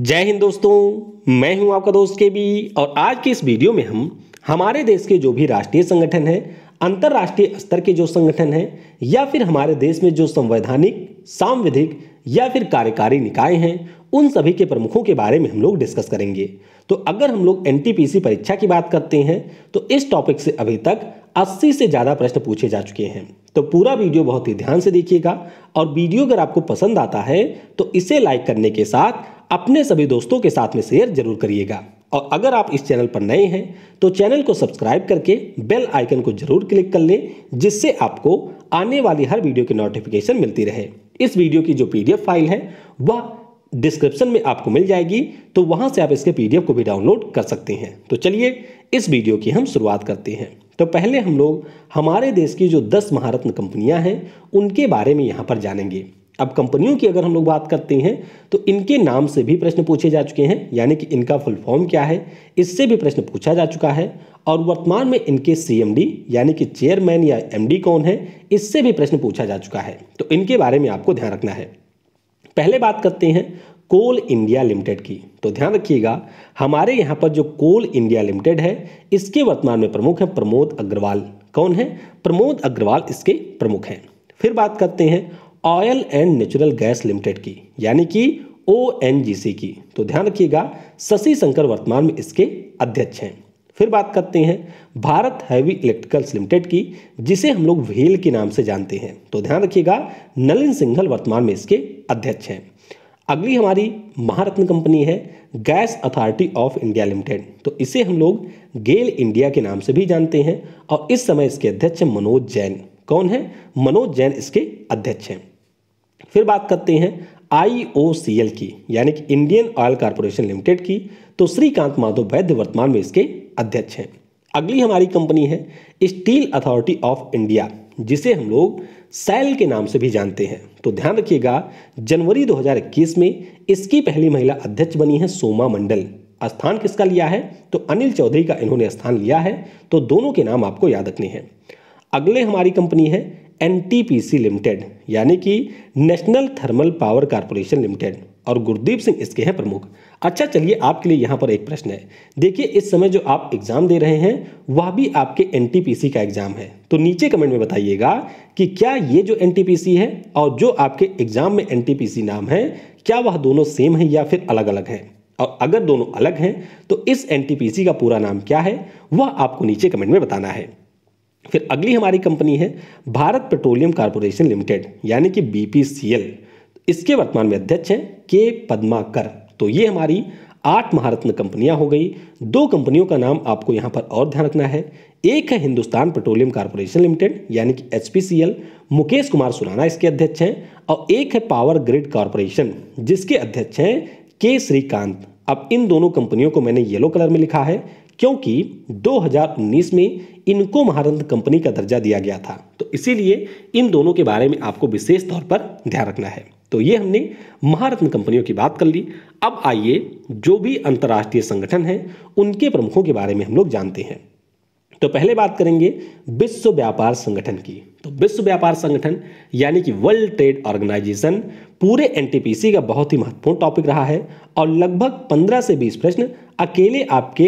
जय हिंद दोस्तों, मैं हूं आपका दोस्त केबी और आज के इस वीडियो में हम हमारे देश के जो भी राष्ट्रीय संगठन हैं, अंतर्राष्ट्रीय स्तर के जो संगठन हैं या फिर हमारे देश में जो संवैधानिक, सांविधिक या फिर कार्यकारी निकाय हैं, उन सभी के प्रमुखों के बारे में हम लोग डिस्कस करेंगे। तो अगर हम लोग एनटीपीसी परीक्षा की बात करते हैं तो इस टॉपिक से अभी तक 80 से ज़्यादा प्रश्न पूछे जा चुके हैं। तो पूरा वीडियो बहुत ही ध्यान से देखिएगा और वीडियो अगर आपको पसंद आता है तो इसे लाइक करने के साथ अपने सभी दोस्तों के साथ में शेयर जरूर करिएगा। और अगर आप इस चैनल पर नए हैं तो चैनल को सब्सक्राइब करके बेल आइकन को जरूर क्लिक कर लें, जिससे आपको आने वाली हर वीडियो की नोटिफिकेशन मिलती रहे। इस वीडियो की जो पीडीएफ फाइल है वह डिस्क्रिप्शन में आपको मिल जाएगी, तो वहां से आप इसके पीडीएफ को भी डाउनलोड कर सकते हैं। तो चलिए इस वीडियो की हम शुरुआत करते हैं। तो पहले हम लोग हमारे देश की जो 10 महारत्न कंपनियां हैं उनके बारे में यहाँ पर जानेंगे। अब कंपनियों की अगर हम लोग बात करते हैं तो इनके नाम से भी प्रश्न पूछे जा चुके हैं, यानी कि इनका फुल फॉर्म क्या है इससे भी प्रश्न पूछा जा चुका है, और वर्तमान में इनके सीएमडी यानी कि चेयरमैन या एमडी कौन है इससे भी प्रश्न पूछा जा चुका है। तो इनके बारे में आपको ध्यान रखना है। पहले बात करते हैं कोल इंडिया लिमिटेड की। तो ध्यान रखिएगा, हमारे यहाँ पर जो कोल इंडिया लिमिटेड है इसके वर्तमान में प्रमुख हैं प्रमोद अग्रवाल। कौन है? प्रमोद अग्रवाल इसके प्रमुख हैं। फिर बात करते हैं oil and natural gas limited की, यानी कि ओएनजीसी की। तो ध्यान रखिएगा, शशि शंकर वर्तमान में इसके अध्यक्ष हैं। फिर बात करते हैं भारत हैवी इलेक्ट्रिकल्स लिमिटेड की, जिसे हम लोग भेल के नाम से जानते हैं। तो ध्यान रखिएगा, नलिन सिंघल वर्तमान में इसके अध्यक्ष हैं। अगली हमारी महारत्न कंपनी है gas authority of India limited. तो इसे हम लोग गेल इंडिया के नाम से भी जानते हैं और इस समय इसके अध्यक्ष हैं मनोज जैन। कौन है? मनोज जैन इसके अध्यक्ष हैं। फिर बात करते हैं IOCL की, यानी कि इंडियन ऑयल कॉर्पोरेशन लिमिटेड की। तो श्रीकांत माधव वैद्य वर्तमान में इसके अध्यक्ष हैं। अगली हमारी कंपनी है स्टील अथॉरिटी ऑफ इंडिया, जिसे हम लोग सैल के नाम से भी जानते हैं। तो ध्यान रखिएगा, जनवरी 2021 में इसकी पहली महिला अध्यक्ष बनी है सोमा मंडल। स्थान किसका लिया है? तो अनिल चौधरी का इन्होंने स्थान लिया है। तो दोनों के नाम आपको याद रखने हैं। अगले हमारी कंपनी है एनटीपीसी लिमिटेड, यानी कि national thermal power corporation limited, और गुरदीप सिंह इसके हैं प्रमुख। अच्छा, चलिए आपके लिए यहाँ पर एक प्रश्न है। देखिए, इस समय जो आप एग्जाम दे रहे हैं वह भी आपके एनटीपीसी का एग्जाम है। तो नीचे कमेंट में बताइएगा कि क्या ये जो एनटीपीसी है और जो आपके एग्जाम में एनटीपीसी नाम है, क्या वह दोनों सेम है या फिर अलग अलग है? और अगर दोनों अलग हैं तो इस एनटीपीसी का पूरा नाम क्या है वह आपको नीचे कमेंट में बताना है। फिर अगली हमारी कंपनी है भारत पेट्रोलियम कॉर्पोरेशन लिमिटेड, यानी कि बीपीसीएल। इसके वर्तमान में अध्यक्ष हैं के पद्माकर। तो ये हमारी 8 महारत्न कंपनियां हो गई। 2 कंपनियों का नाम आपको यहां पर और ध्यान रखना है। एक है हिंदुस्तान पेट्रोलियम कॉर्पोरेशन लिमिटेड, यानी कि एचपीसीएल। मुकेश कुमार सुराना इसके अध्यक्ष हैं। और एक है पावर ग्रिड कॉर्पोरेशन, जिसके अध्यक्ष हैं के श्रीकांत। अब इन दोनों कंपनियों को मैंने येलो कलर में लिखा है क्योंकि 2019 में इनको महारत्न कंपनी का दर्जा दिया गया था। तो इसीलिए इन दोनों के बारे में आपको विशेष तौर पर ध्यान रखना है। तो ये हमने महारत्न कंपनियों की बात कर ली। अब आइए जो भी अंतर्राष्ट्रीय संगठन हैं उनके प्रमुखों के बारे में हम लोग जानते हैं। तो पहले बात करेंगे विश्व व्यापार संगठन की। तो विश्व व्यापार संगठन यानी कि वर्ल्ड ट्रेड ऑर्गेनाइजेशन पूरे एनटीपीसी का बहुत ही महत्वपूर्ण टॉपिक रहा है और लगभग 15 से 20 प्रश्न अकेले आपके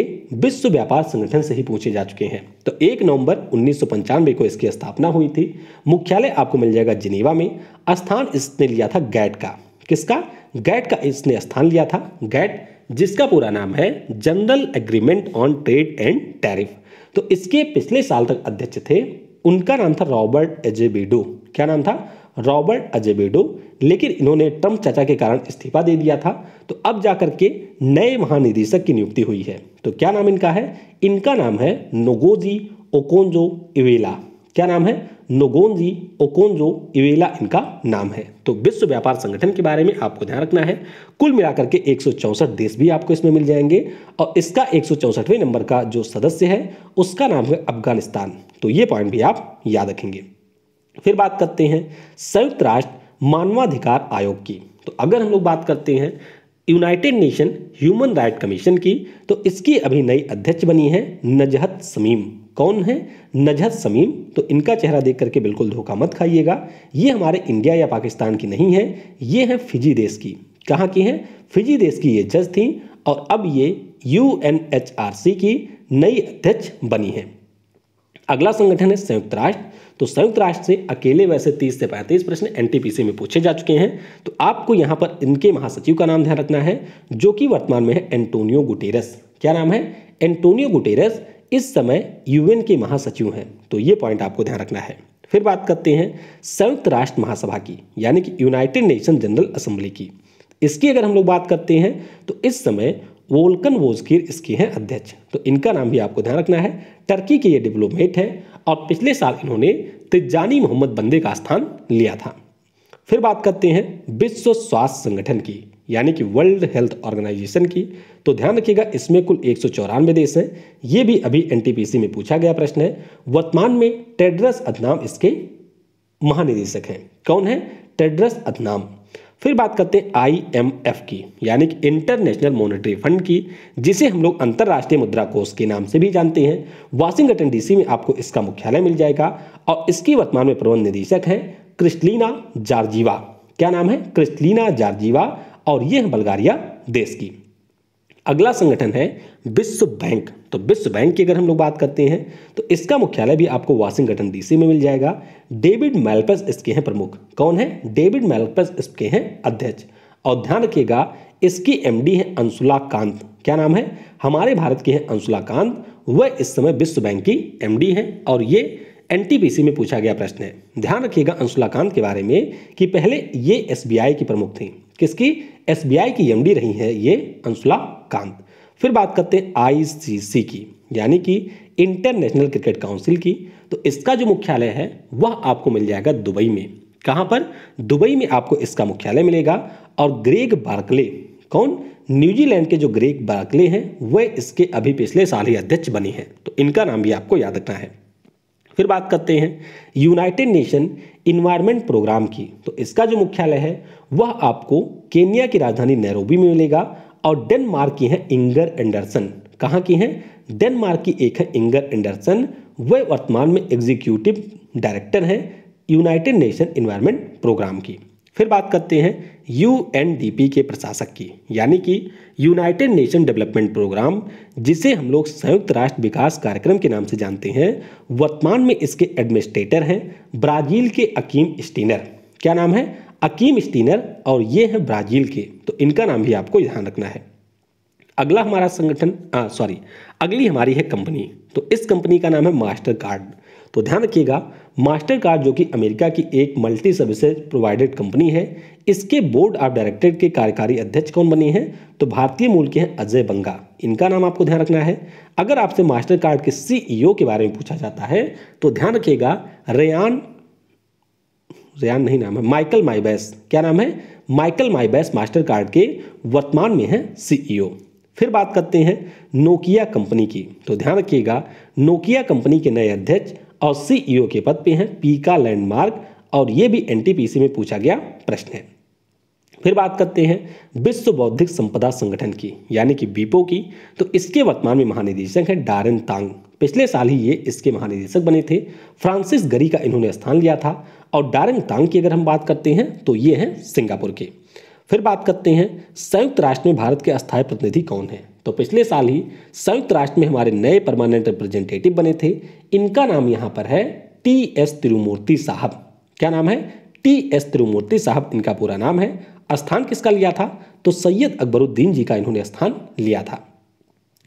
विश्व व्यापार संगठन से ही पूछे जा चुके हैं। तो 1 नवंबर 1995 को इसकी स्थापना हुई थी। मुख्यालय आपको मिल जाएगा जिनेवा में। स्थान इसने लिया था गैट का। किसका? गैट का इसने स्थान लिया था। गैट, जिसका पूरा नाम है general agreement on trade and tariff. तो इसके पिछले साल तक अध्यक्ष थे, उनका नाम था रॉबर्ट अजेबेडो। क्या नाम था? Robert Azevedo. लेकिन इन्होंने ट्रम्प चाचा के कारण इस्तीफा दे दिया था। तो अब जाकर के नए महानिदेशक की नियुक्ति हुई है। तो क्या नाम इनका है? इनका नाम है नगोजी ओकोन्जो इवेला। क्या नाम है? नगोजी ओकोन्जो इवेला इनका नाम है। तो विश्व व्यापार संगठन के बारे में आपको ध्यान रखना है। कुल मिलाकर के 164 देश भी आपको इसमें मिल जाएंगे और इसका 164वें नंबर का जो सदस्य है उसका नाम है अफगानिस्तान। तो ये पॉइंट भी आप याद रखेंगे। फिर बात करते हैं संयुक्त राष्ट्र मानवाधिकार आयोग की। तो अगर हम लोग बात करते हैं United nation human right commission की, तो इसकी अभी नई अध्यक्ष बनी है नजहत समीम। कौन है? नजहत समीम। तो इनका चेहरा देख करके बिल्कुल धोखा मत खाइएगा, ये हमारे इंडिया या पाकिस्तान की नहीं है, ये है फिजी देश की। कहाँ की हैं? फिजी देश की ये जज थीं और अब ये यूएनएचआरसी की नई अध्यक्ष बनी हैं। अगला संगठन है संयुक्त राष्ट्र। तो संयुक्त राष्ट्र से अकेले वैसे 30 से 35 प्रश्न एनटीपीसी में पूछे जा चुके हैं, तो आपको यहाँ पर इनके महासचिव का नाम ध्यान रखना है जो कि वर्तमान में है एंटोनियो गुटेरेस। क्या नाम है? एंटोनियो गुटेरेस इस समय यूएन के महासचिव हैं, तो ये पॉइंट आपको ध्यान रखना है। फिर बात करते हैं संयुक्त राष्ट्र महासभा की, यानी कि यूनाइटेड नेशन जनरल असेंबली की। इसकी अगर हम लोग बात करते हैं तो इस समय वोल्कन बोज़किर इसके हैं अध्यक्ष, तो इनका नाम भी आपको ध्यान रखना है। टर्की के ये डिप्लोमेट हैं और पिछले साल इन्होंने तिजानी मोहम्मद बंदे का स्थान लिया था। फिर बात करते हैं विश्व स्वास्थ्य संगठन की, यानी कि वर्ल्ड हेल्थ ऑर्गेनाइजेशन की। तो ध्यान रखिएगा इसमें कुल 194 देश हैं। ये भी अभी एनटीपीसी में पूछा गया प्रश्न है। वर्तमान में टेडरस अदनाम इसके महानिदेशक हैं। कौन है? टेडरस अदनाम। फिर बात करते हैं आईएमएफ की, यानी कि इंटरनेशनल मॉनेटरी फंड की, जिसे हम लोग अंतर्राष्ट्रीय मुद्रा कोष के नाम से भी जानते हैं। वाशिंगटन डीसी में आपको इसका मुख्यालय मिल जाएगा और इसकी वर्तमान में प्रबंध निदेशक हैं क्रिस्टलीना जार्जीवा। क्या नाम है? क्रिस्टलीना जार्जीवा, और ये है बल्गारिया देश की। अगला संगठन है विश्व बैंक। तो विश्व बैंक की अगर हम लोग बात करते हैं तो इसका मुख्यालय भी आपको वाशिंगटन डीसी में मिल जाएगा। डेविड मैल्पस इसके हैं प्रमुख। कौन है? डेविड मैल्पस इसके हैं अध्यक्ष। और ध्यान रखिएगा इसकी एमडी है अंशुला कांत। क्या नाम है? हमारे भारत की है अंशुला कांत, वह इस समय विश्व बैंक की एमडी है और ये एनटीपीसी में पूछा गया प्रश्न है। ध्यान रखिएगा अंशुला कांत के बारे में कि पहले ये एसबीआई की प्रमुख थी। किसकी? एसबीआई की एमडी रही है ये अंशुला कांत। फिर बात करते हैं आईसीसी की, यानी कि इंटरनेशनल क्रिकेट काउंसिल की। तो इसका जो मुख्यालय है वह आपको मिल जाएगा दुबई में। कहां पर? दुबई में आपको इसका मुख्यालय मिलेगा। और ग्रेग बार्कले, कौन? न्यूजीलैंड के जो ग्रेग बार्कले हैं वह इसके अभी पिछले साल ही अध्यक्ष बने हैं, तो इनका नाम भी आपको याद रखना है। फिर बात करते हैं यूनाइटेड नेशन एनवायरमेंट प्रोग्राम की। तो इसका जो मुख्यालय है वह आपको केन्या की राजधानी नैरोबी में मिलेगा। और डेनमार्क की है इंगर एंडरसन। कहाँ की हैं? डेनमार्क की एक है इंगर एंडरसन, वह वर्तमान में एग्जीक्यूटिव डायरेक्टर हैं यूनाइटेड नेशन एनवायरमेंट प्रोग्राम की। फिर बात करते हैं यूएनडीपी के प्रशासक की, यानी कि यूनाइटेड नेशन डेवलपमेंट प्रोग्राम, जिसे हम लोग संयुक्त राष्ट्र विकास कार्यक्रम के नाम से जानते हैं। वर्तमान में इसके एडमिनिस्ट्रेटर हैं ब्राज़ील के अकीम स्टीनर। क्या नाम है? अकीम स्टीनर, और ये हैं ब्राज़ील के, तो इनका नाम भी आपको ध्यान रखना है। अगला हमारा संगठन अगली हमारी है कंपनी। तो इस कंपनी का नाम है मास्टर कार्ड। तो ध्यान रखिएगा मास्टर कार्ड जो कि अमेरिका की एक मल्टी सर्विसेज प्रोवाइडेड कंपनी है, इसके बोर्ड ऑफ डायरेक्टर के कार्यकारी अध्यक्ष कौन बने हैं? तो भारतीय मूल के हैं अजय बंगा। इनका नाम आपको ध्यान रखना है। अगर आपसे मास्टर कार्ड के सीईओ के बारे में पूछा जाता है तो ध्यान रखिएगा माइकल माइबैस। क्या नाम है? माइकल माइबैस मास्टर कार्ड के वर्तमान में है सीईओ। फिर बात करते हैं नोकिया कंपनी की। तो ध्यान रखिएगा नोकिया कंपनी के नए अध्यक्ष और सीईओ के पद पे हैं पीका लैंडमार्क, और ये भी एनटीपीसी में पूछा गया प्रश्न है। फिर बात करते हैं विश्व बौद्धिक संपदा संगठन की, यानी कि विपो की। तो इसके वर्तमान में महानिदेशक हैं डारेन तांग। पिछले साल ही ये इसके महानिदेशक बने थे। फ्रांसिस गरी का इन्होंने स्थान लिया था। और डारेन तांग की अगर हम बात करते हैं तो ये हैं सिंगापुर के। फिर बात करते हैं संयुक्त राष्ट्र में भारत के अस्थायी प्रतिनिधि कौन है? तो पिछले साल ही संयुक्त राष्ट्र में हमारे नए परमानेंट रिप्रेजेंटेटिव बने थे। इनका नाम यहाँ पर है टी एस तिरुमूर्ति साहब। क्या नाम है? टी एस तिरुमूर्ति साहब इनका पूरा नाम है। स्थान किसका लिया था? तो सैयद अकबरुद्दीन जी का इन्होंने स्थान लिया था।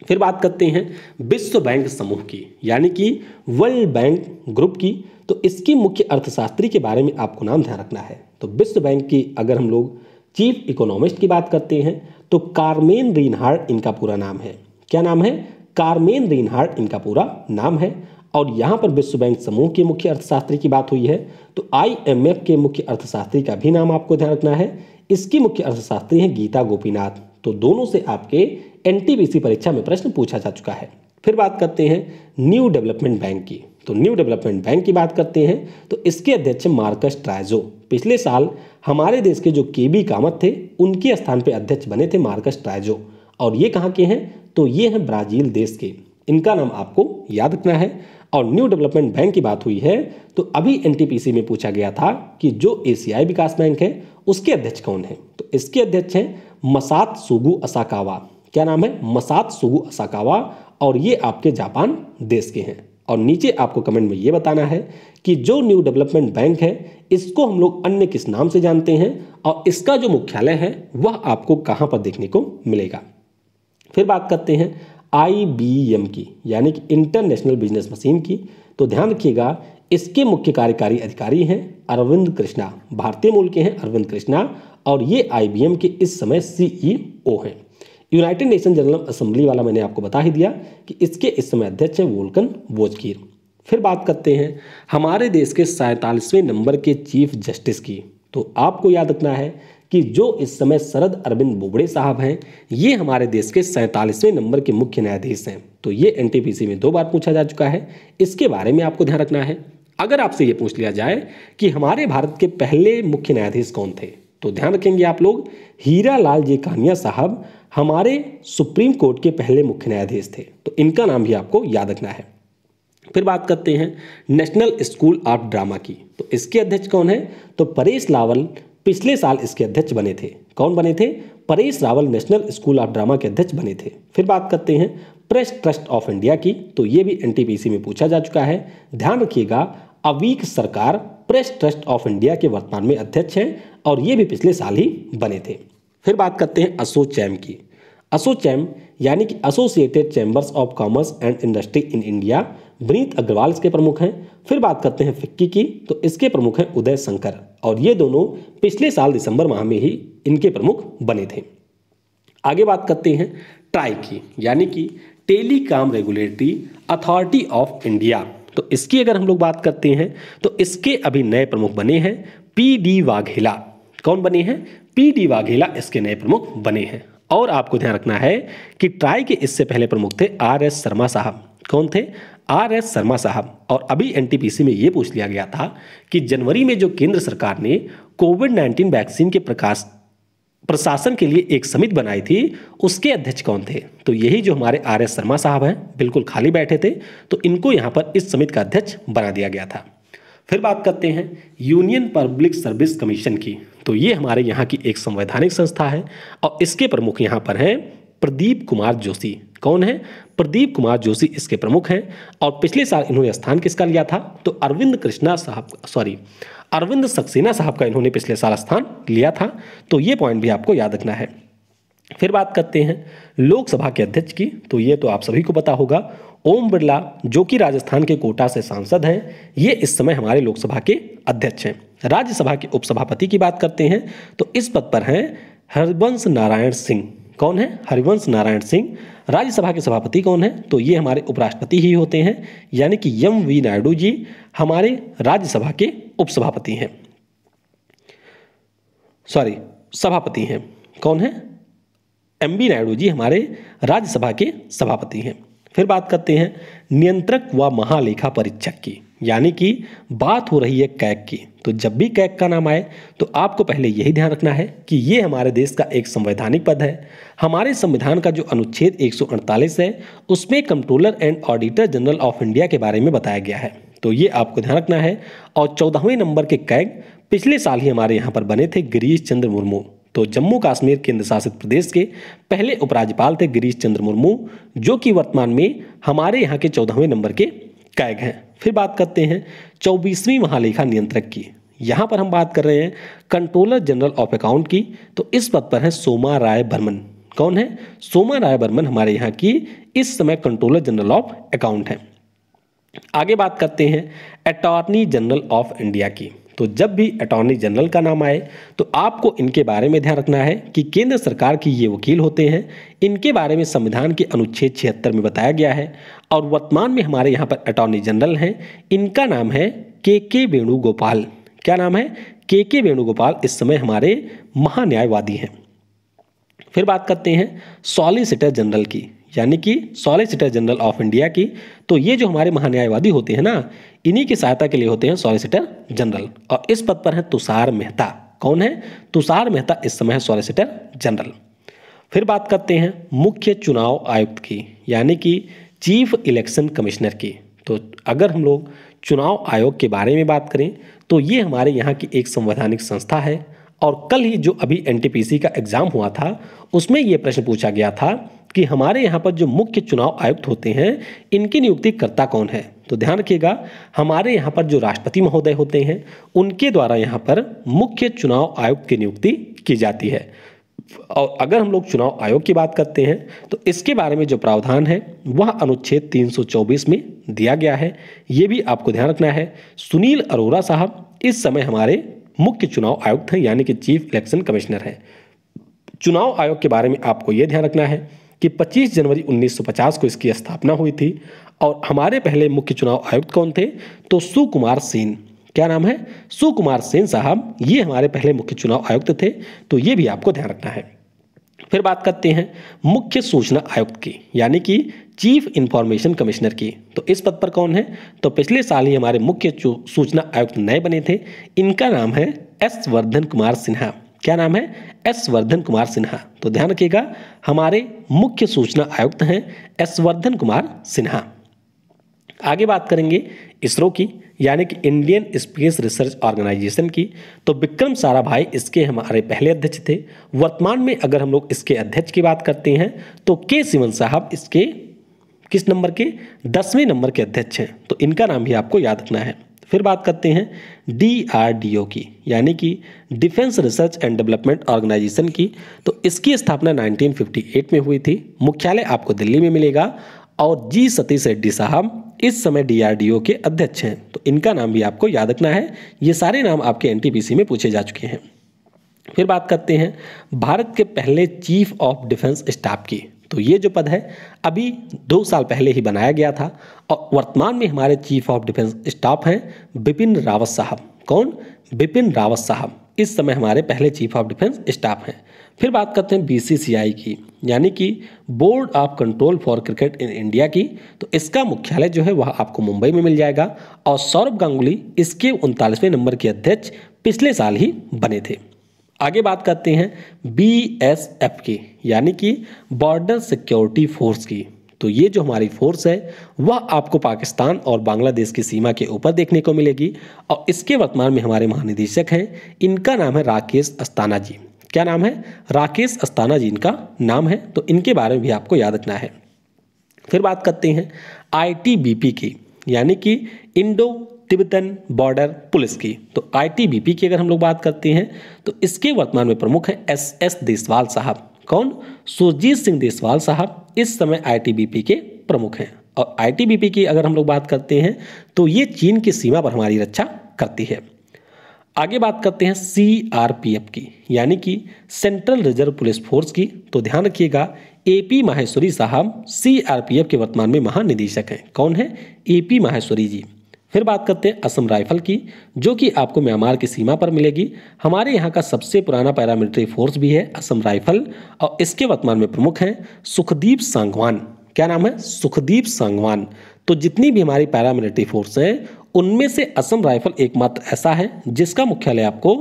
फिर बात करते हैं विश्व बैंक समूह की, यानी कि वर्ल्ड बैंक ग्रुप की। तो इसकी मुख्य अर्थशास्त्री के बारे में आपको नाम ध्यान रखना है। तो विश्व बैंक की अगर हम लोग चीफ इकोनॉमिस्ट की बात करते हैं तो कारमेन रीनहार्ड इनका पूरा नाम है। क्या नाम है? कारमेन रीनहार्ड इनका पूरा नाम है। और यहाँ पर विश्व बैंक समूह के मुख्य अर्थशास्त्री की बात हुई है तो आईएमएफ के मुख्य अर्थशास्त्री का भी नाम आपको ध्यान रखना है। इसकी मुख्य अर्थशास्त्री हैं गीता गोपीनाथ। तो दोनों से आपके एनटीपीसी परीक्षा में प्रश्न पूछा जा चुका है। फिर बात करते हैं न्यू डेवलपमेंट बैंक की। तो न्यू डेवलपमेंट बैंक की बात करते हैं तो इसके अध्यक्ष मार्कस ट्रायजो। पिछले साल हमारे देश के जो केबी कामत थे उनके स्थान पे अध्यक्ष बने थे मार्कस ट्रायजो। और ये कहाँ के हैं? तो ये हैं ब्राज़ील देश के। इनका नाम आपको याद रखना है। और न्यू डेवलपमेंट बैंक की बात हुई है तो अभी एनटीपीसी में पूछा गया था कि जो एशियाई विकास बैंक है उसके अध्यक्ष कौन है? तो इसके अध्यक्ष हैं मसात सुगु असाकावा। क्या नाम है? Masatsugu Asakawa. और ये आपके जापान देश के हैं। और नीचे आपको कमेंट में ये बताना है कि जो न्यू डेवलपमेंट बैंक है इसको हम लोग अन्य किस नाम से जानते हैं और इसका जो मुख्यालय है वह आपको कहाँ पर देखने को मिलेगा। फिर बात करते हैं IBM की, यानी कि इंटरनेशनल बिजनेस मशीन की। तो ध्यान रखिएगा इसके मुख्य कार्यकारी अधिकारी हैं अरविंद कृष्णा, भारतीय मूल के हैं अरविंद कृष्णा, और ये IBM के इस समय CEO हैं। यूनाइटेड नेशन जनरल असेंबली वाला मैंने आपको बता ही दिया कि इसके इस समय अध्यक्ष हैं वोल्कन बोज़किर। फिर बात करते हैं हमारे देश के 47वें नंबर के चीफ जस्टिस की। तो आपको याद रखना है कि जो इस समय शरद अरविंद बोबड़े साहब हैं ये हमारे देश के 47वें नंबर के मुख्य न्यायाधीश हैं। तो ये NTPC में 2 बार पूछा जा चुका है, इसके बारे में आपको ध्यान रखना है। अगर आपसे ये पूछ लिया जाए कि हमारे भारत के पहले मुख्य न्यायाधीश कौन थे, तो ध्यान रखेंगे आप लोग हीरा लाल जी कान्या साहब हमारे सुप्रीम कोर्ट के पहले मुख्य न्यायाधीश थे। तो इनका नाम भी आपको याद रखना है। फिर बात करते हैं नेशनल स्कूल ऑफ ड्रामा की। तो इसके अध्यक्ष कौन है? तो परेश रावल पिछले साल इसके अध्यक्ष बने थे। कौन बने थे? Paresh Rawal national school of drama के अध्यक्ष बने थे। फिर बात करते हैं प्रेस ट्रस्ट ऑफ इंडिया की। तो ये भी NTPC में पूछा जा चुका है। ध्यान रखिएगा अवीक सरकार प्रेस ट्रस्ट ऑफ इंडिया के वर्तमान में अध्यक्ष हैं और ये भी पिछले साल ही बने थे। फिर बात करते हैं एसोचैम की। एसोचैम यानी कि associated chambers of commerce and industry in India, Vineet Agarwal इसके प्रमुख हैं। फिर बात करते हैं फिक्की की। तो इसके प्रमुख हैं उदय शंकर और ये दोनों पिछले साल दिसंबर माह में ही इनके प्रमुख बने थे। आगे बात करते हैं ट्राई की, यानी कि telecom regulatory authority of India. तो इसकी अगर हम लोग बात करते हैं तो इसके अभी नए प्रमुख बने हैं PD वाघेला। कौन बने हैं? PD वाघेला इसके नए प्रमुख बने हैं। और आपको ध्यान रखना है कि ट्राई के इससे पहले प्रमुख थे RS शर्मा साहब। कौन थे? RS शर्मा साहब। और अभी NTPC में ये पूछ लिया गया था कि जनवरी में जो केंद्र सरकार ने कोविड-19 वैक्सीन के प्रशासन के लिए एक समिति बनाई थी उसके अध्यक्ष कौन थे? तो यही जो हमारे RS शर्मा साहब हैं, बिल्कुल खाली बैठे थे तो इनको यहाँ पर इस समिति का अध्यक्ष बना दिया गया था। फिर बात करते हैं यूनियन पब्लिक सर्विस कमीशन की। तो ये हमारे यहाँ की एक संवैधानिक संस्था है और इसके प्रमुख यहाँ पर हैं प्रदीप कुमार जोशी। कौन है? प्रदीप कुमार जोशी इसके प्रमुख हैं। और पिछले साल इन्होंने स्थान किसका लिया था? तो अरविंद सक्सेना साहब का इन्होंने पिछले साल स्थान लिया था। तो ये पॉइंट भी आपको याद रखना है। फिर बात करते हैं लोकसभा के अध्यक्ष की। तो ये तो आप सभी को पता होगा ओम बिरला, जो कि राजस्थान के कोटा से सांसद हैं, ये इस समय हमारे लोकसभा के अध्यक्ष हैं। राज्यसभा के उपसभापति की बात करते हैं तो इस पद पर हैं हरिवंश नारायण सिंह। कौन है? हरिवंश नारायण सिंह। राज्यसभा के सभापति कौन है? तो ये हमारे उपराष्ट्रपति ही होते हैं, यानी कि M V नायडू जी हमारे राज्यसभा के उपसभापति हैं, सभापति हैं। कौन है? MV नायडू जी हमारे राज्यसभा के सभापति हैं। फिर बात करते हैं नियंत्रक व महालेखा परीक्षक की, यानी कि बात हो रही है कैग की। तो जब भी कैग का नाम आए तो आपको पहले यही ध्यान रखना है कि ये हमारे देश का एक संवैधानिक पद है। हमारे संविधान का जो अनुच्छेद 148 है उसमें controller and auditor general of India के बारे में बताया गया है। तो ये आपको ध्यान रखना है। और 14वें नंबर के कैग पिछले साल ही हमारे यहाँ पर बने थे गिरीश चंद्र मुर्मू। तो जम्मू कश्मीर केंद्र शासित प्रदेश के पहले उपराज्यपाल थे गिरीश चंद्र मुर्मू, जो कि वर्तमान में हमारे यहाँ के 14वें नंबर के कैग हैं। फिर बात करते हैं 24वीं महालेखा नियंत्रक की। यहाँ पर हम बात कर रहे हैं कंट्रोलर जनरल ऑफ अकाउंट की। तो इस पद पर है सोमा राय बर्मन। कौन है? सोमा राय बर्मन हमारे यहाँ की इस समय कंट्रोलर जनरल ऑफ अकाउंट हैं। आगे बात करते हैं अटॉर्नी जनरल ऑफ इंडिया की। तो जब भी अटॉर्नी जनरल का नाम आए तो आपको इनके बारे में ध्यान रखना है कि केंद्र सरकार की ये वकील होते हैं। इनके बारे में संविधान के अनुच्छेद 76 में बताया गया है। और वर्तमान में हमारे यहाँ पर अटॉर्नी जनरल हैं, इनका नाम है KK वेणुगोपाल। क्या नाम है? KK वेणुगोपाल इस समय हमारे महान्यायवादी हैं। फिर बात करते हैं सॉलिसिटर जनरल की, यानी कि सॉलिसिटर जनरल ऑफ इंडिया की। तो ये जो हमारे महान्यायवादी होते हैं ना, इन्हीं की सहायता के लिए होते हैं सॉलिसिटर जनरल। और इस पद पर हैं तुषार मेहता। कौन है? तुषार मेहता इस समय है सॉलिसिटर जनरल। फिर बात करते हैं मुख्य चुनाव आयुक्त की, यानी कि चीफ इलेक्शन कमिश्नर की। तो अगर हम लोग चुनाव आयोग के बारे में बात करें तो ये हमारे यहाँ की एक संवैधानिक संस्था है और कल ही जो अभी एनटीपीसी का एग्ज़ाम हुआ था उसमें ये प्रश्न पूछा गया था कि हमारे यहाँ पर जो मुख्य चुनाव आयुक्त होते हैं इनकी नियुक्तिकर्ता कौन है। तो ध्यान रखिएगा, हमारे यहाँ पर जो राष्ट्रपति महोदय होते हैं उनके द्वारा यहाँ पर मुख्य चुनाव आयुक्त की नियुक्ति की जाती है। और अगर हम लोग चुनाव आयोग की बात करते हैं तो इसके बारे में जो प्रावधान है वह अनुच्छेद 324 में दिया गया है। ये भी आपको ध्यान रखना है। सुनील अरोरा साहब इस समय हमारे मुख्य चुनाव आयुक्त हैं, यानी कि चीफ इलेक्शन कमिश्नर हैं। चुनाव आयोग के बारे में आपको ये ध्यान रखना है कि 25 जनवरी 1950 को इसकी स्थापना हुई थी और हमारे पहले मुख्य चुनाव आयुक्त कौन थे तो सुकुमार सेन, क्या नाम है, सुकुमार सेन साहब, ये हमारे पहले मुख्य चुनाव आयुक्त थे। तो ये भी आपको ध्यान रखना है। फिर बात करते हैं मुख्य सूचना आयुक्त की, यानी कि चीफ इंफॉर्मेशन कमिश्नर की। तो इस पद पर कौन है तो पिछले साल ही हमारे मुख्य सूचना आयुक्त नए बने थे, इनका नाम है एस वर्धन कुमार सिन्हा, क्या नाम है, एस वर्धन कुमार सिन्हा। तो ध्यान रखिएगा, हमारे मुख्य सूचना आयुक्त हैं एस वर्धन कुमार सिन्हा। आगे बात करेंगे इसरो की, यानी कि इंडियन स्पेस रिसर्च ऑर्गेनाइजेशन की। तो विक्रम साराभाई इसके हमारे पहले अध्यक्ष थे। वर्तमान में अगर हम लोग इसके अध्यक्ष की बात करते हैं तो के सिवन साहब इसके किस नंबर के, 10वें नंबर के अध्यक्ष हैं। तो इनका नाम भी आपको याद रखना है। फिर बात करते हैं DRDO की, यानी कि defence research and development organisation की। तो इसकी स्थापना 1958 में हुई थी, मुख्यालय आपको दिल्ली में मिलेगा और जी सतीश रेड्डी साहब इस समय DRDO के अध्यक्ष हैं। तो इनका नाम भी आपको याद रखना है। ये सारे नाम आपके एनटीपीसी में पूछे जा चुके हैं। फिर बात करते हैं भारत के पहले चीफ ऑफ डिफेंस स्टाफ की। तो ये जो पद है अभी 2 साल पहले ही बनाया गया था और वर्तमान में हमारे चीफ ऑफ डिफेंस स्टाफ हैं बिपिन रावत साहब, कौन, बिपिन रावत साहब इस समय हमारे पहले चीफ ऑफ डिफेंस स्टाफ हैं। फिर बात करते हैं BCCI की, यानी कि board of control for cricket in India की। तो इसका मुख्यालय जो है वह आपको मुंबई में मिल जाएगा और सौरभ गांगुली इसके 39वें नंबर के अध्यक्ष पिछले साल ही बने थे। आगे बात करते हैं BSF की, यानी कि बॉर्डर सिक्योरिटी फोर्स की। तो ये जो हमारी फोर्स है वह आपको पाकिस्तान और बांग्लादेश की सीमा के ऊपर देखने को मिलेगी और इसके वर्तमान में हमारे महानिदेशक हैं, इनका नाम है राकेश अस्थाना जी, क्या नाम है, राकेश अस्थाना जी इनका नाम है। तो इनके बारे में भी आपको याद रखना है। फिर बात करते हैं ITBP की, यानी कि इंडो तिब्बतन बॉर्डर पुलिस की। तो ITBP की अगर हम लोग बात करते हैं तो इसके वर्तमान में प्रमुख हैं SS देशवाल साहब, कौन, सुरजीत सिंह देशवाल साहब इस समय ITBP के प्रमुख हैं। और ITBP की अगर हम लोग बात करते हैं तो ये चीन की सीमा पर हमारी रक्षा करती है। आगे बात करते हैं CRPF की, यानी कि सेंट्रल रिजर्व पुलिस फोर्स की। तो ध्यान रखिएगा, AP माहेश्वरी साहब CRPF के वर्तमान में महानिदेशक हैं, कौन है, AP माहेश्वरी जी। फिर बात करते हैं असम राइफल की, जो कि आपको म्यांमार की सीमा पर मिलेगी। हमारे यहाँ का सबसे पुराना पैरामिलिट्री फोर्स भी है असम राइफल और इसके वर्तमान में प्रमुख हैं सुखदीप सांगवान, क्या नाम है, सुखदीप सांगवान। तो जितनी भी हमारी पैरामिलिट्री फोर्स हैं उनमें से असम राइफल एकमात्र ऐसा है जिसका मुख्यालय आपको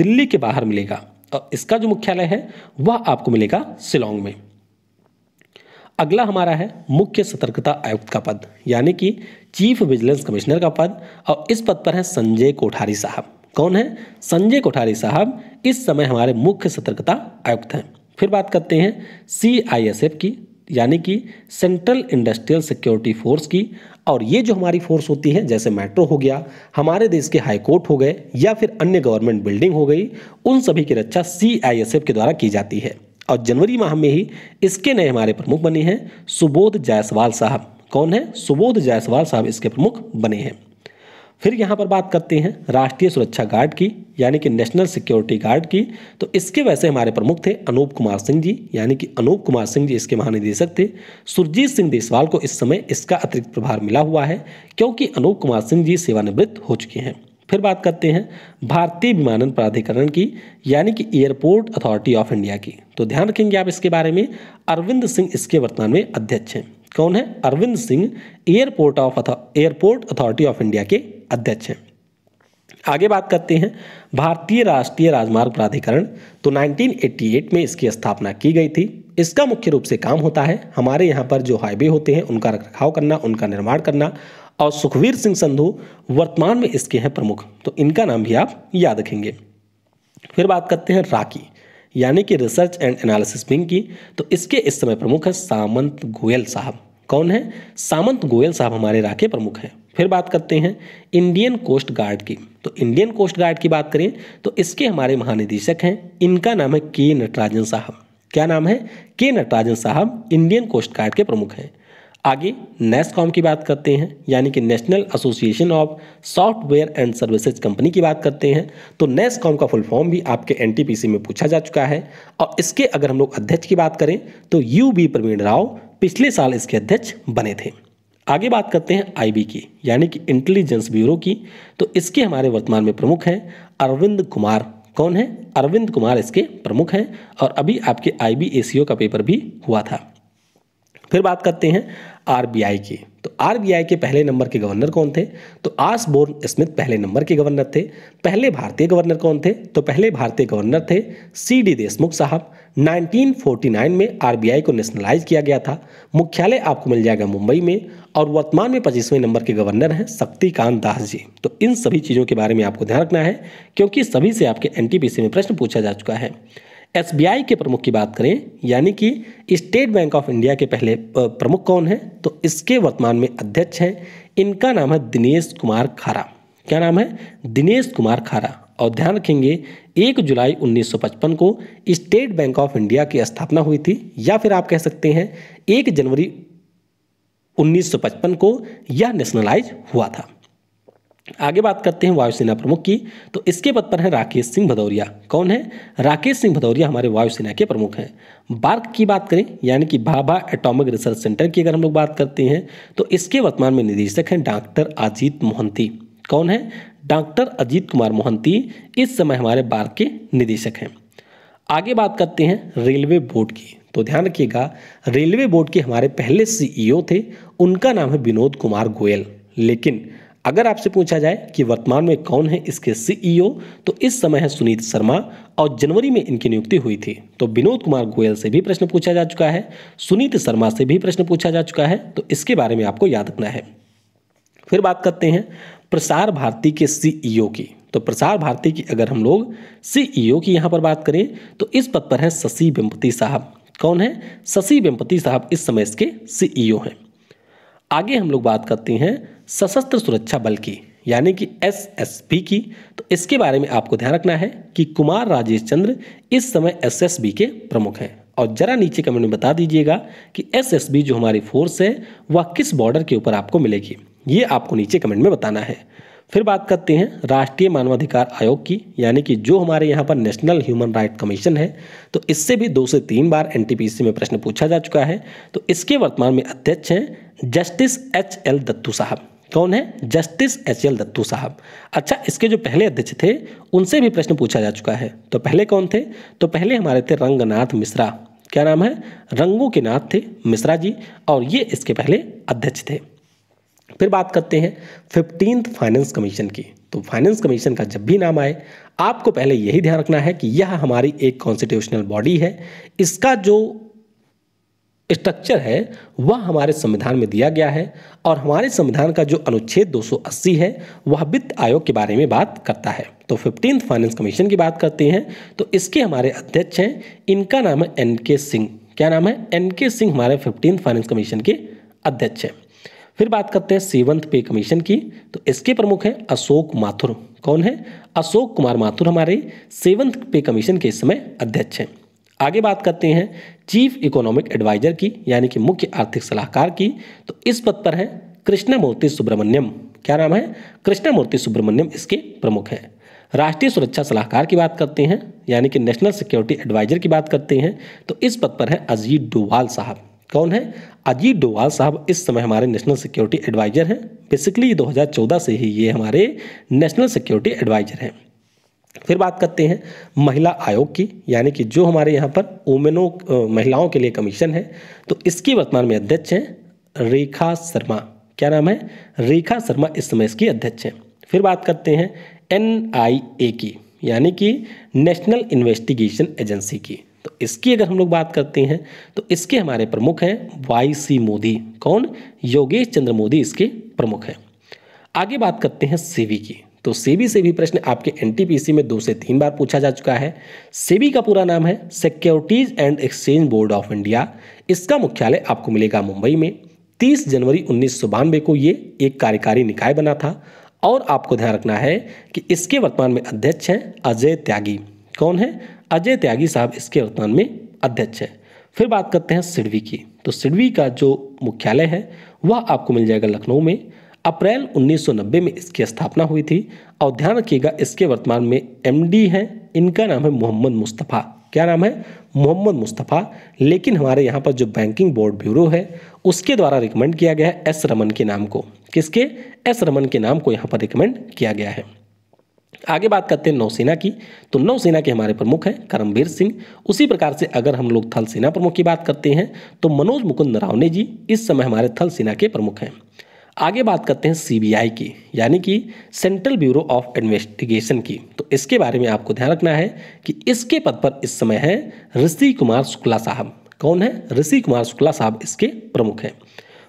दिल्ली के बाहर मिलेगा और इसका जो मुख्यालय है वह आपको मिलेगा शिलांग में। अगला हमारा है मुख्य सतर्कता आयुक्त का पद, यानी कि चीफ विजिलेंस कमिश्नर का पद और इस पद पर है संजय कोठारी साहब, कौन है, संजय कोठारी साहब इस समय हमारे मुख्य सतर्कता आयुक्त हैं। फिर बात करते हैं CISF की, यानी कि सेंट्रल इंडस्ट्रियल सिक्योरिटी फोर्स की। और ये जो हमारी फोर्स होती है, जैसे मेट्रो हो गया, हमारे देश के हाई कोर्ट हो गए या फिर अन्य गवर्नमेंट बिल्डिंग हो गई, उन सभी की रक्षा CISF के द्वारा की जाती है। और जनवरी माह में ही इसके नए हमारे प्रमुख बने हैं सुबोध जायसवाल साहब, कौन है, सुबोध जायसवाल साहब इसके प्रमुख बने हैं। फिर यहाँ पर बात करते हैं राष्ट्रीय सुरक्षा गार्ड की, यानी कि नेशनल सिक्योरिटी गार्ड की। तो इसके वैसे हमारे प्रमुख थे अनूप कुमार सिंह जी, यानी कि अनूप कुमार सिंह जी इसके महानिदेशक थे। सुरजीत सिंह देशवाल को इस समय इसका अतिरिक्त प्रभार मिला हुआ है क्योंकि अनूप कुमार सिंह जी सेवानिवृत्त हो चुके हैं। फिर बात करते हैं भारतीय विमानन प्राधिकरण की, यानी कि एयरपोर्ट अथॉरिटी ऑफ इंडिया की। तो ध्यान रखेंगे आप इसके बारे में, अरविंद सिंह इसके वर्तमान में अध्यक्ष हैं, कौन है, Arvind Singh airport authority of India के अध्यक्ष हैं। आगे बात करते हैं भारतीय राष्ट्रीय राजमार्ग प्राधिकरण। तो 1988 में इसकी स्थापना की गई थी। इसका मुख्य रूप से काम होता है हमारे यहाँ पर जो हाईवे होते हैं उनका रखरखाव करना, उनका निर्माण करना। और सुखवीर सिंह संधू वर्तमान में इसके हैं प्रमुख, तो इनका नाम भी आप याद रखेंगे। फिर बात करते हैं रा की, यानी कि रिसर्च एंड एनालिसिस विंग की। तो इसके इस समय प्रमुख है सामंत गोयल साहब। कौन है? सामंत गोयल साहब हमारे रा के प्रमुख हैं। फिर बात करते हैं इंडियन कोस्ट गार्ड की। तो इंडियन कोस्ट गार्ड की बात करें तो इसके हमारे महानिदेशक हैं, इनका नाम है के नटराजन साहब। क्या नाम है? के नटराजन साहब इंडियन कोस्ट गार्ड के प्रमुख हैं। आगे नेस्कॉम की बात करते हैं, यानी कि national association of software and services company की बात करते हैं। तो नेस्कॉम का फुल फॉर्म भी आपके एनटीपीसी में पूछा जा चुका है। और इसके अगर हम लोग अध्यक्ष की बात करें तो यूबी प्रवीण राव पिछले साल इसके अध्यक्ष बने थे। आगे बात करते हैं आईबी की, यानी कि इंटेलिजेंस ब्यूरो की। तो इसके हमारे वर्तमान में प्रमुख हैं अरविंद कुमार। कौन है? अरविंद कुमार इसके प्रमुख हैं। और अभी आपके IBACO का पेपर भी हुआ था। फिर बात करते हैं आरबीआई की। तो आरबीआई के पहले नंबर के गवर्नर कौन थे? तो आसबोर्न स्मिथ पहले नंबर के गवर्नर थे। पहले भारतीय गवर्नर कौन थे? तो पहले भारतीय गवर्नर थे सीडी देशमुख साहब। 1949 में आरबीआई को नेशनलाइज किया गया था। मुख्यालय आपको मिल जाएगा मुंबई में। और वर्तमान में 25वें नंबर के गवर्नर हैं शक्तिकांत दास जी। तो इन सभी चीज़ों के बारे में आपको ध्यान रखना है, क्योंकि सभी से आपके एनटीपीसी में प्रश्न पूछा जा चुका है। SBI के प्रमुख की बात करें, यानी कि स्टेट बैंक ऑफ इंडिया के पहले प्रमुख कौन है? तो इसके वर्तमान में अध्यक्ष हैं, इनका नाम है दिनेश कुमार खारा। क्या नाम है? दिनेश कुमार खारा। और ध्यान रखेंगे 1 जुलाई 1955 को स्टेट बैंक ऑफ इंडिया की स्थापना हुई थी, या फिर आप कह सकते हैं 1 जनवरी 1955 को यह नेशनलाइज हुआ था। आगे बात करते हैं वायुसेना प्रमुख की। तो इसके पद पर हैं राकेश सिंह भदौरिया। कौन है? राकेश सिंह भदौरिया हमारे वायुसेना के प्रमुख हैं। बार्क की बात करें, यानी कि भाभा एटॉमिक रिसर्च सेंटर की अगर हम लोग बात करते हैं तो इसके वर्तमान में निदेशक हैं डॉक्टर अजीत मोहंती। कौन है? डॉक्टर अजीत कुमार मोहंती इस समय हमारे बार्क के निदेशक हैं। आगे बात करते हैं रेलवे बोर्ड की। तो ध्यान रखिएगा, रेलवे बोर्ड के हमारे पहले CEO थे, उनका नाम है विनोद कुमार गोयल। लेकिन अगर आपसे पूछा जाए कि वर्तमान में कौन है इसके CEO, तो इस समय है सुनीत शर्मा। और जनवरी में इनकी नियुक्ति हुई थी। तो विनोद कुमार गोयल से भी प्रश्न पूछा जा चुका है, सुनीत शर्मा से भी प्रश्न पूछा जा चुका है। तो इसके बारे में आपको याद रखना है। फिर बात करते हैं प्रसार भारती के CEO की। तो प्रसार भारती की अगर हम लोग CEO की यहाँ पर बात करें तो इस पद पर है शशि वेम्पति साहब। कौन है? शशि वेम्पति साहब इस समय इसके CEO हैं। आगे हम लोग बात करते हैं सशस्त्र सुरक्षा बल की, यानी कि SSB की। तो इसके बारे में आपको ध्यान रखना है कि कुमार राजेश चंद्र इस समय SSB के प्रमुख हैं। और जरा नीचे कमेंट में बता दीजिएगा कि SSB जो हमारी फोर्स है वह किस बॉर्डर के ऊपर आपको मिलेगी, ये आपको नीचे कमेंट में बताना है। फिर बात करते हैं राष्ट्रीय मानवाधिकार आयोग की, यानी कि जो हमारे यहाँ पर नेशनल ह्यूमन राइट कमीशन है। तो इससे भी 2 से 3 बार एनटीपीसी में प्रश्न पूछा जा चुका है। तो इसके वर्तमान में अध्यक्ष हैं जस्टिस HL दत्तू साहब। कौन है? जस्टिस HL दत्तू साहब। अच्छा, इसके जो पहले अध्यक्ष थे उनसे भी प्रश्न पूछा जा चुका है। तो पहले कौन थे? तो पहले हमारे थे रंगनाथ मिश्रा। क्या नाम है? रंगों के नाथ थे मिश्रा जी, और ये इसके पहले अध्यक्ष थे। फिर बात करते हैं 15th फाइनेंस कमीशन की। तो फाइनेंस कमीशन का जब भी नाम आए आपको पहले यही ध्यान रखना है कि यह हमारी एक कॉन्स्टिट्यूशनल बॉडी है। इसका जो स्ट्रक्चर है वह हमारे संविधान में दिया गया है। और हमारे संविधान का जो अनुच्छेद 280 है वह वित्त आयोग के बारे में बात करता है। तो 15th फाइनेंस कमीशन की बात करते हैं तो इसके हमारे अध्यक्ष हैं, इनका नाम है NK सिंह। क्या नाम है? NK सिंह हमारे 15th फाइनेंस कमीशन के अध्यक्ष हैं। फिर बात करते हैं 7th पे कमीशन की। तो इसके प्रमुख हैं अशोक माथुर। कौन है? अशोक कुमार माथुर हमारे 7th पे कमीशन के इस समय अध्यक्ष हैं। आगे बात करते हैं चीफ इकोनॉमिक एडवाइजर की, यानी कि मुख्य आर्थिक सलाहकार की। तो इस पद पर है कृष्णमूर्ति सुब्रमण्यम। क्या नाम है? कृष्णमूर्ति सुब्रमण्यम इसके प्रमुख हैं। राष्ट्रीय सुरक्षा सलाहकार की बात करते हैं, यानी कि नेशनल सिक्योरिटी एडवाइजर की बात करते हैं तो इस पद पर है अजीत डोवाल साहब। कौन है? अजीत डोवाल साहब इस समय हमारे नेशनल सिक्योरिटी एडवाइजर हैं। बेसिकली 2014 से ही ये हमारे नेशनल सिक्योरिटी एडवाइजर हैं। फिर बात करते हैं महिला आयोग की, यानी कि जो हमारे यहाँ पर महिलाओं के लिए कमीशन है। तो इसके वर्तमान में अध्यक्ष हैं रेखा शर्मा। क्या नाम है? रेखा शर्मा इस समय इसकी अध्यक्ष हैं। फिर बात करते हैं NIA की, यानी कि नेशनल इन्वेस्टिगेशन एजेंसी की। तो इसकी अगर हम लोग बात करते हैं तो इसके हमारे प्रमुख हैं YC मोदी। कौन? योगेश चंद्र मोदी इसके प्रमुख हैं। आगे बात करते हैं सेबी की। तो सेबी से भी प्रश्न आपके एनटीपीसी में 2 से 3 बार पूछा जा चुका है। सेबी का पूरा नाम है securities and exchange board of India. इसका मुख्यालय आपको मिलेगा मुंबई में। 30 जनवरी 1992 को ये एक कार्यकारी निकाय बना था और आपको ध्यान रखना है कि इसके वर्तमान में अध्यक्ष हैं अजय त्यागी। कौन है? अजय त्यागी साहब इसके वर्तमान में अध्यक्ष हैं। फिर बात करते हैं सिडबी की। तो सिडबी का जो मुख्यालय है वह आपको मिल जाएगा लखनऊ में। अप्रैल 1990 में इसकी स्थापना हुई थी और ध्यान रखिएगा इसके वर्तमान में एमडी हैं, इनका नाम है मोहम्मद मुस्तफ़ा। क्या नाम है? मोहम्मद मुस्तफ़ा। लेकिन हमारे यहाँ पर जो बैंकिंग बोर्ड ब्यूरो है उसके द्वारा रिकमेंड किया गया है एस रमन के नाम को। किसके? एस रमन के नाम को यहाँ पर रिकमेंड किया गया है। आगे बात करते हैं नौसेना की। तो नौसेना के हमारे प्रमुख हैं करमवीर सिंह। उसी प्रकार से अगर हम लोग थल सेना प्रमुख की बात करते हैं तो मनोज मुकुंद नरावने जी इस समय हमारे थल सेना के प्रमुख हैं। आगे बात करते हैं सीबीआई की, यानी कि सेंट्रल ब्यूरो ऑफ इन्वेस्टिगेशन की। तो इसके बारे में आपको ध्यान रखना है कि इसके पद पर इस समय है ऋषि कुमार शुक्ला साहब। कौन है? ऋषि कुमार शुक्ला साहब इसके प्रमुख हैं।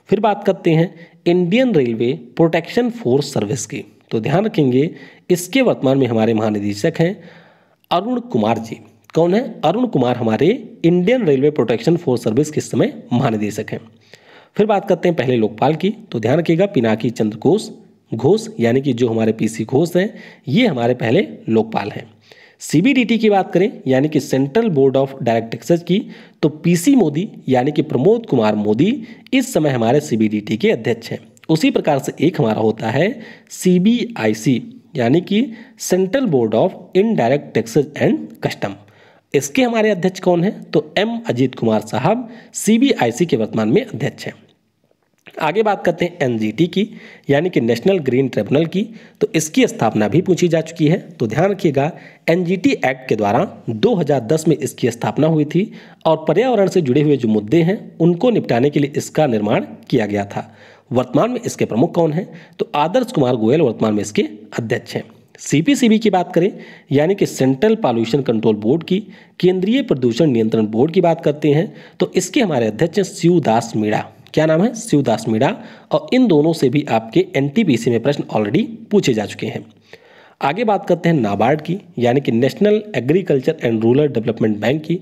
फिर बात करते हैं Indian railway protection force service की। तो ध्यान रखेंगे इसके वर्तमान में हमारे महानिदेशक हैं अरुण कुमार जी। कौन है? अरुण कुमार हमारे Indian railway protection force service के इस समय महानिदेशक हैं। फिर बात करते हैं पहले लोकपाल की। तो ध्यान रखिएगा पिनाकी चंद्र घोष यानी कि जो हमारे पीसी घोष हैं ये हमारे पहले लोकपाल हैं। सीबीडीटी की बात करें यानी कि central board of direct taxes की, तो पीसी मोदी यानी कि प्रमोद कुमार मोदी इस समय हमारे सीबीडीटी के अध्यक्ष हैं। उसी प्रकार से एक हमारा होता है सीबीआईसी यानी कि central board of indirect taxes and custom. इसके हमारे अध्यक्ष कौन है? तो एम अजीत कुमार साहब सीबीआईसी के वर्तमान में अध्यक्ष हैं। आगे बात करते हैं एनजीटी की यानी कि नेशनल ग्रीन ट्रिब्यूनल की। तो इसकी स्थापना भी पूछी जा चुकी है। तो ध्यान रखिएगा एनजीटी एक्ट के द्वारा 2010 में इसकी स्थापना हुई थी और पर्यावरण से जुड़े हुए जो मुद्दे हैं उनको निपटाने के लिए इसका निर्माण किया गया था। वर्तमान में इसके प्रमुख कौन हैं? तो आदर्श कुमार गोयल वर्तमान में इसके अध्यक्ष हैं। सीपीसीबी की बात करें यानी कि सेंट्रल पॉल्यूशन कंट्रोल बोर्ड की, केंद्रीय प्रदूषण नियंत्रण बोर्ड की बात करते हैं तो इसके हमारे अध्यक्ष हैं शिवदास मीणा। क्या नाम है? शिवदास मीणा। और इन दोनों से भी आपके एनटीपीसी में प्रश्न ऑलरेडी पूछे जा चुके हैं। आगे बात करते हैं नाबार्ड की यानी कि national agriculture and rural development bank की।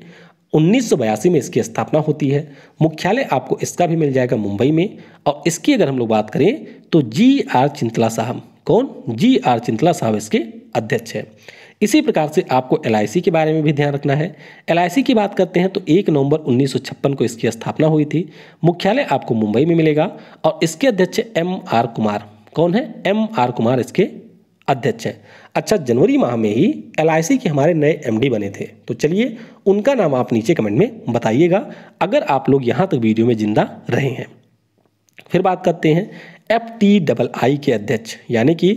1982 में इसकी स्थापना होती है। मुख्यालय आपको इसका भी मिल जाएगा मुंबई में। और इसकी अगर हम लोग बात करें तो जी आर चिंतला साहब। कौन? जी आर चिंतला साहब इसके अध्यक्ष हैं। इसी प्रकार से आपको LIC के बारे में भी ध्यान रखना है। LIC की बात करते हैं तो 1 नवंबर 1956 को इसकी स्थापना हुई थी। मुख्यालय आपको मुंबई में मिलेगा और इसके अध्यक्ष M R कुमार। कौन है? M R कुमार इसके अध्यक्ष हैं। अच्छा, जनवरी माह में ही LIC के हमारे नए MD बने थे। तो चलिए उनका नाम आप नीचे कमेंट में बताइएगा अगर आप लोग यहाँ तक वीडियो में जिंदा रहे हैं। फिर बात करते हैं FTII के अध्यक्ष यानी कि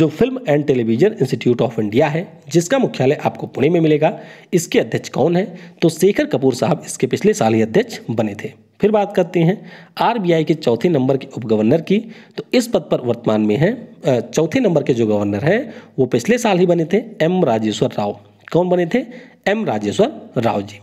जो film and television institute of India है जिसका मुख्यालय आपको पुणे में मिलेगा। इसके अध्यक्ष कौन है? तो शेखर कपूर साहब इसके पिछले साल ही अध्यक्ष बने थे। फिर बात करते हैं RBI के 4थे नंबर के उप गवर्नर की। तो इस पद पर वर्तमान में है 4थे नंबर के जो गवर्नर हैं वो पिछले साल ही बने थे M राजेश्वर राव। कौन बने थे? M राजेश्वर राव जी।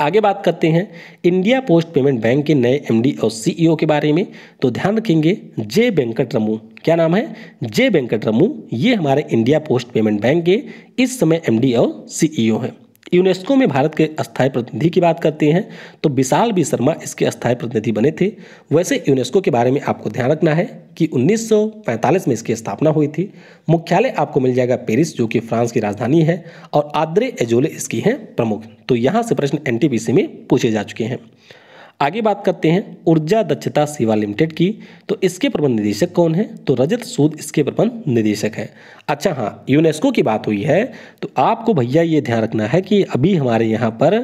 आगे बात करते हैं इंडिया पोस्ट पेमेंट बैंक के नए MD और CEO के बारे में। तो ध्यान रखेंगे जे वेंकट रमू। क्या नाम है? जे वेंकट रमू। ये हमारे इंडिया पोस्ट पेमेंट बैंक के इस समय MD और CEO हैं। यूनेस्को में भारत के अस्थायी प्रतिनिधि की बात करते हैं तो विशाल बी शर्मा इसके अस्थायी प्रतिनिधि बने थे। वैसे यूनेस्को के बारे में आपको ध्यान रखना है कि 1945 में इसकी स्थापना हुई थी। मुख्यालय आपको मिल जाएगा पेरिस जो कि फ्रांस की राजधानी है और आद्रे एजोले इसकी हैं प्रमुख। तो यहाँ से प्रश्न एनटीपीसी में पूछे जा चुके हैं। आगे बात करते हैं ऊर्जा दक्षता सेवा लिमिटेड की। तो इसके प्रबंध निदेशक कौन है? तो रजत सूद इसके प्रबंध निदेशक है। अच्छा हाँ, यूनेस्को की बात हुई है तो आपको भैया ये ध्यान रखना है कि अभी हमारे यहाँ पर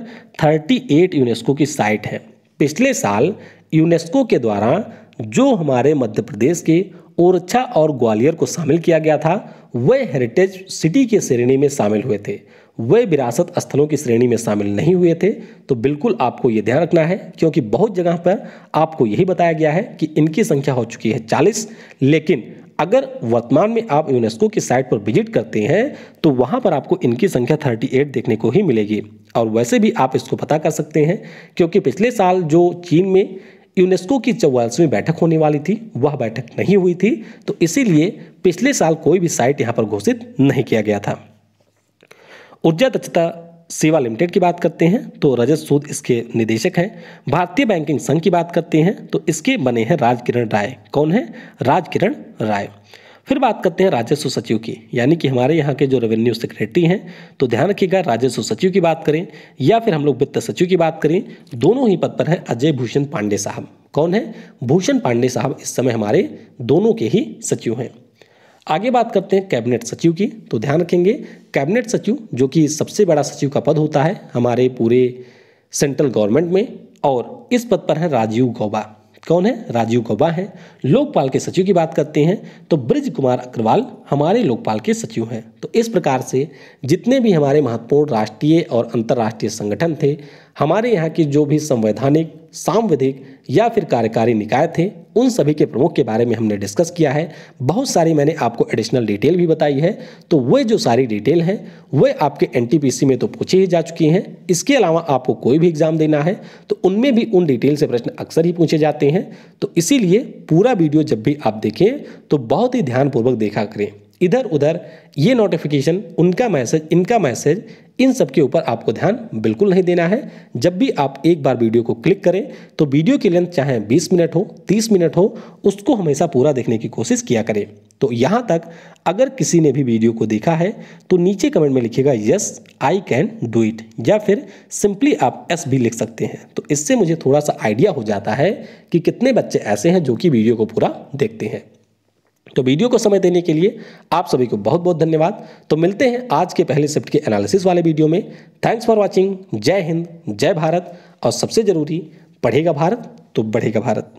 38 यूनेस्को की साइट है। पिछले साल यूनेस्को के द्वारा जो हमारे मध्य प्रदेश के ओरछा और ग्वालियर को शामिल किया गया था वे हेरिटेज सिटी के श्रेणी में शामिल हुए थे, वे विरासत स्थलों की श्रेणी में शामिल नहीं हुए थे। तो बिल्कुल आपको ये ध्यान रखना है क्योंकि बहुत जगह पर आपको यही बताया गया है कि इनकी संख्या हो चुकी है 40, लेकिन अगर वर्तमान में आप यूनेस्को की साइट पर विजिट करते हैं तो वहाँ पर आपको इनकी संख्या 38 देखने को ही मिलेगी। और वैसे भी आप इसको पता कर सकते हैं क्योंकि पिछले साल जो चीन में यूनेस्को की 44वीं बैठक होने वाली थी, वह बैठक नहीं हुई थी, तो इसीलिए पिछले साल कोई भी साइट यहाँ पर घोषित नहीं किया गया था। ऊर्जा दक्षता सेवा लिमिटेड की बात करते हैं तो रजत सूद इसके निदेशक हैं। भारतीय बैंकिंग संघ की बात करते हैं तो इसके बने हैं राजकिरण राय। कौन है? राजकिरण राय। फिर बात करते हैं राजस्व सचिव की, यानी कि हमारे यहाँ के जो रेवेन्यू सेक्रेटरी हैं, तो ध्यान रखिएगा राजस्व सचिव की बात करें या फिर हम लोग वित्त सचिव की बात करें, दोनों ही पद पर है अजय भूषण पांडे साहब। कौन है? भूषण पांडे साहब इस समय हमारे दोनों के ही सचिव हैं। आगे बात करते हैं कैबिनेट सचिव की, तो ध्यान रखेंगे कैबिनेट सचिव जो कि सबसे बड़ा सचिव का पद होता है हमारे पूरे सेंट्रल गवर्नमेंट में, और इस पद पर है राजीव गौबा। कौन है? राजीव गौबा है। लोकपाल के सचिव की बात करते हैं तो ब्रज कुमार अग्रवाल हमारे लोकपाल के सचिव हैं। तो इस प्रकार से जितने भी हमारे महत्वपूर्ण राष्ट्रीय और अंतर्राष्ट्रीय संगठन थे, हमारे यहाँ के जो भी संवैधानिक, सांविधिक या फिर कार्यकारी निकाय थे, उन सभी के प्रमुख के बारे में हमने डिस्कस किया है। बहुत सारी मैंने आपको एडिशनल डिटेल भी बताई है, तो वह जो सारी डिटेल हैं वह आपके एनटीपीसी में तो पूछी ही जा चुकी हैं। इसके अलावा आपको कोई भी एग्जाम देना है तो उनमें भी उन डिटेल से प्रश्न अक्सर ही पूछे जाते हैं। तो इसीलिए पूरा वीडियो जब भी आप देखें तो बहुत ही ध्यानपूर्वक देखा करें। इधर उधर ये नोटिफिकेशन, उनका मैसेज, इनका मैसेज, इन सब के ऊपर आपको ध्यान बिल्कुल नहीं देना है। जब भी आप एक बार वीडियो को क्लिक करें तो वीडियो की लेंथ चाहे 20 मिनट हो, 30 मिनट हो, उसको हमेशा पूरा देखने की कोशिश किया करें। तो यहाँ तक अगर किसी ने भी वीडियो को देखा है तो नीचे कमेंट में लिखिएगा yes I can do it, या फिर सिंपली आप एस भी लिख सकते हैं। तो इससे मुझे थोड़ा सा आइडिया हो जाता है कि कितने बच्चे ऐसे हैं जो कि वीडियो को पूरा देखते हैं। तो वीडियो को समय देने के लिए आप सभी को बहुत बहुत धन्यवाद। तो मिलते हैं आज के पहले शिफ्ट के एनालिसिस वाले वीडियो में। Thanks for watching. जय हिंद, जय भारत, और सबसे जरूरी, पढ़ेगा भारत तो बढ़ेगा भारत।